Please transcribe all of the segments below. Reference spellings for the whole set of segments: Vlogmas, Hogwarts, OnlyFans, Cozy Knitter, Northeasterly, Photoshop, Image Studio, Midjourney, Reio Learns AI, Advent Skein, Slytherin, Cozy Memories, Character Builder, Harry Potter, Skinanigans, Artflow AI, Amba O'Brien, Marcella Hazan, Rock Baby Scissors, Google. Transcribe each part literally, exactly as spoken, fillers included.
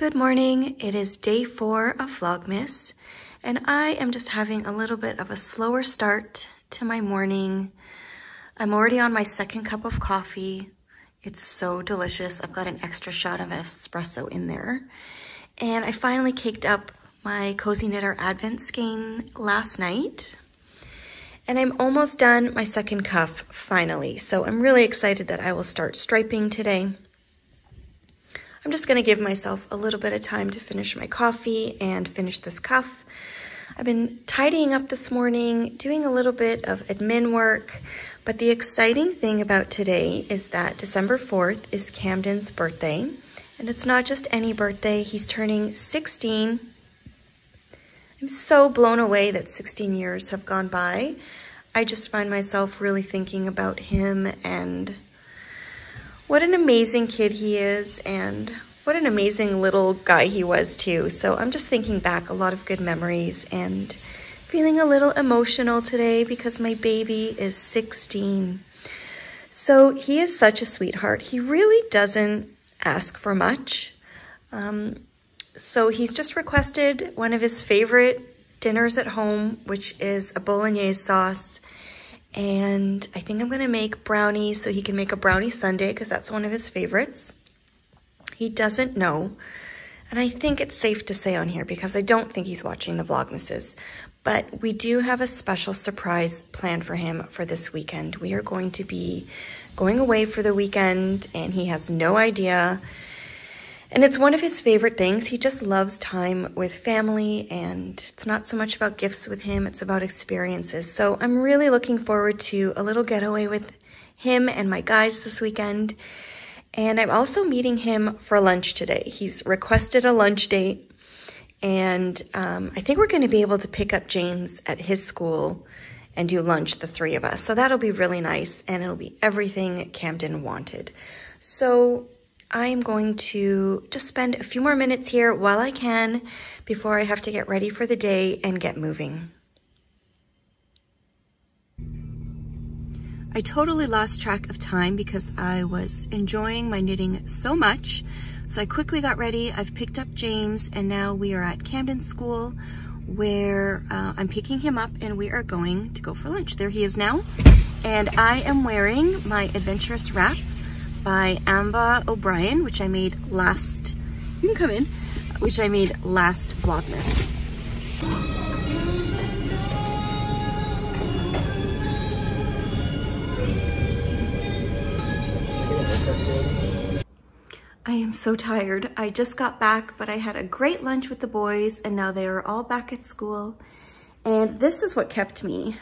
Good morning, it is day four of Vlogmas, and I am just having a little bit of a slower start to my morning. I'm already on my second cup of coffee. It's so delicious. I've got an extra shot of espresso in there. And I finally caked up my Cozy Knitter Advent skein last night. And I'm almost done my second cuff, finally. So I'm really excited that I will start striping today. I'm just gonna give myself a little bit of time to finish my coffee and finish this cuff. I've been tidying up this morning, doing a little bit of admin work, but the exciting thing about today is that December fourth is Camden's birthday, and it's not just any birthday, he's turning sixteen. I'm so blown away that sixteen years have gone by. I just find myself really thinking about him and what an amazing kid he is, and what an amazing little guy he was too. So I'm just thinking back a lot of good memories and feeling a little emotional today because my baby is sixteen. So he is such a sweetheart. He really doesn't ask for much. Um, so he's just requested one of his favorite dinners at home, which is a bolognese sauce. And I think I'm gonna make brownies so he can make a brownie sundae because that's one of his favorites. He doesn't know. And I think it's safe to say on here because I don't think he's watching the Vlogmases, but we do have a special surprise planned for him for this weekend. We are going to be going away for the weekend and he has no idea. And it's one of his favorite things. He just loves time with family, and it's not so much about gifts with him, it's about experiences. So I'm really looking forward to a little getaway with him and my guys this weekend. And I'm also meeting him for lunch today. He's requested a lunch date, and um, I think we're gonna be able to pick up James at his school and do lunch, the three of us. So that'll be really nice, and it'll be everything Camden wanted. So I am going to just spend a few more minutes here while I can before I have to get ready for the day and get moving. I totally lost track of time because I was enjoying my knitting so much. So I quickly got ready, I've picked up James, and now we are at Camden School where uh, I'm picking him up and we are going to go for lunch. There he is now. And I am wearing my Adventurous Wrap by Amba O'Brien, which I made last, you can come in, which I made last Vlogmas. I am so tired. I just got back, but I had a great lunch with the boys and now they are all back at school. And this is what kept me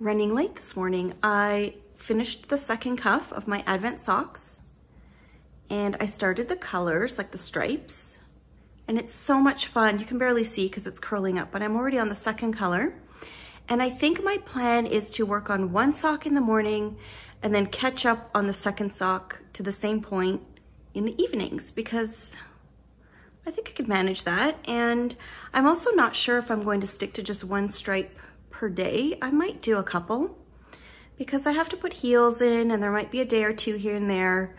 running late this morning. I finished the second cuff of my Advent socks and I started the colors, like the stripes, and it's so much fun. You can barely see because it's curling up, but I'm already on the second color. And I think my plan is to work on one sock in the morning and then catch up on the second sock to the same point in the evenings, because I think I could manage that. And I'm also not sure if I'm going to stick to just one stripe per day. I might do a couple, because I have to put heels in and there might be a day or two here and there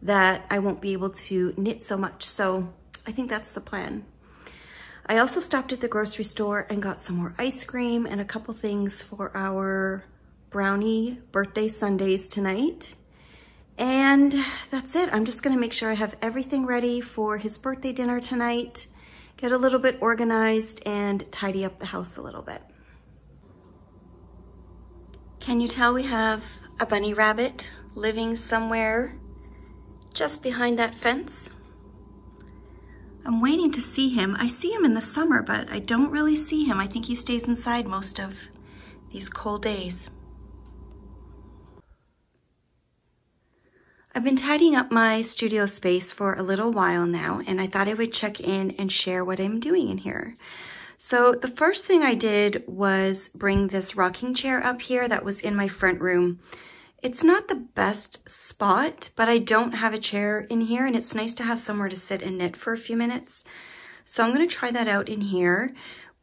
that I won't be able to knit so much. So I think that's the plan. I also stopped at the grocery store and got some more ice cream and a couple things for our brownie birthday sundaes tonight. And that's it. I'm just gonna make sure I have everything ready for his birthday dinner tonight, get a little bit organized and tidy up the house a little bit. Can you tell we have a bunny rabbit living somewhere just behind that fence? I'm waiting to see him. I see him in the summer, but I don't really see him. I think he stays inside most of these cold days. I've been tidying up my studio space for a little while now, and I thought I would check in and share what I'm doing in here. So the first thing I did was bring this rocking chair up here that was in my front room. It's not the best spot, but I don't have a chair in here and it's nice to have somewhere to sit and knit for a few minutes. So I'm gonna try that out in here,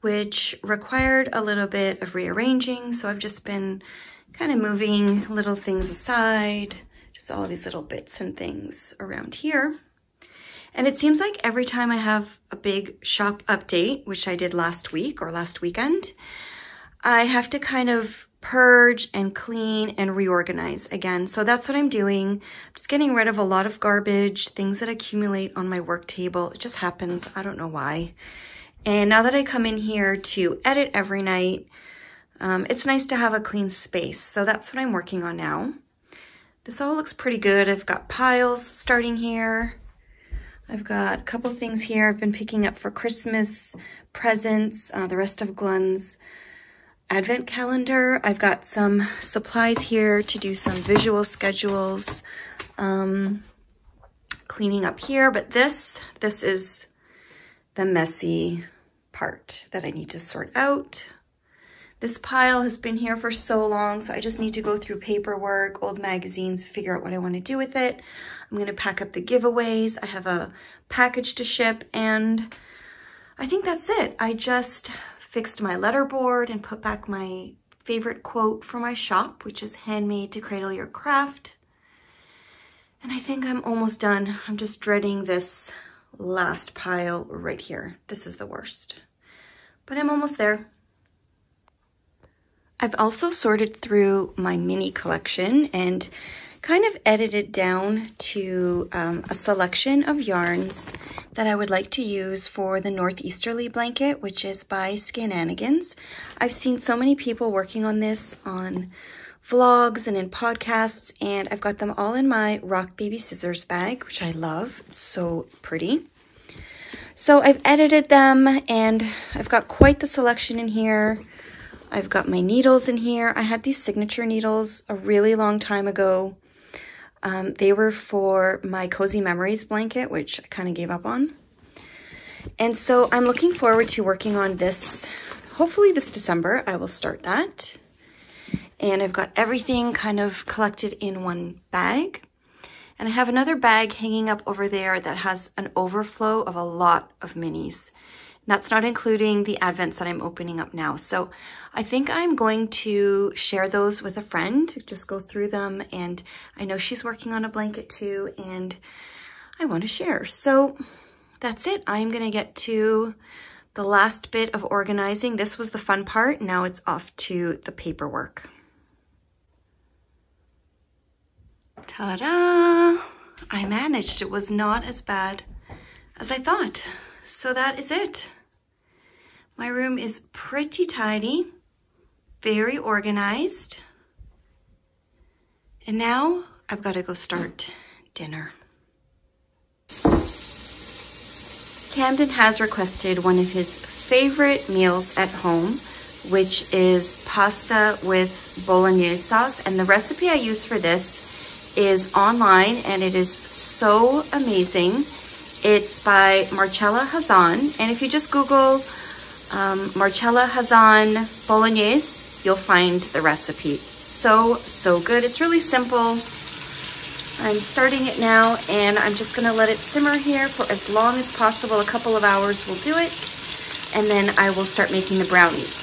which required a little bit of rearranging. So I've just been kind of moving little things aside, just all these little bits and things around here. And it seems like every time I have a big shop update, which I did last week or last weekend, I have to kind of purge and clean and reorganize again. So that's what I'm doing. I'm just getting rid of a lot of garbage, things that accumulate on my work table. It just happens. I don't know why. And now that I come in here to edit every night, um, it's nice to have a clean space. So that's what I'm working on now. This all looks pretty good. I've got piles starting here. I've got a couple things here I've been picking up for Christmas presents, uh, the rest of Glenn's advent calendar. I've got some supplies here to do some visual schedules, um, cleaning up here. But this, this is the messy part that I need to sort out. This pile has been here for so long, so I just need to go through paperwork, old magazines, figure out what I want to do with it. I'm going to pack up the giveaways. I have a package to ship, and I think that's it. I just fixed my letterboard and put back my favorite quote for my shop, which is handmade to cradle your craft. And I think I'm almost done. I'm just dreading this last pile right here. This is the worst, but I'm almost there. I've also sorted through my mini collection and kind of edited down to um, a selection of yarns that I would like to use for the Northeasterly blanket, which is by Skinanigans. I've seen so many people working on this on vlogs and in podcasts, and I've got them all in my Rock Baby Scissors bag, which I love. It's so pretty. So I've edited them, and I've got quite the selection in here. I've got my needles in here. I had these signature needles a really long time ago. Um, they were for my Cozy Memories blanket, which I kind of gave up on. And so I'm looking forward to working on this. Hopefully this December, I will start that. And I've got everything kind of collected in one bag. And I have another bag hanging up over there that has an overflow of a lot of minis. That's not including the advents that I'm opening up now. So I think I'm going to share those with a friend, just go through them. And I know she's working on a blanket too, and I want to share. So that's it. I'm going to get to the last bit of organizing. This was the fun part. Now it's off to the paperwork. Ta-da! I managed. It was not as bad as I thought. So that is it. My room is pretty tidy, very organized. And now I've got to go start dinner. Camden has requested one of his favorite meals at home, which is pasta with bolognese sauce. And the recipe I use for this is online, and it is so amazing. It's by Marcella Hazan, and if you just Google um, Marcella Hazan Bolognese, you'll find the recipe. So, so good. It's really simple. I'm starting it now, and I'm just going to let it simmer here for as long as possible. A couple of hours will do it, and then I will start making the brownies.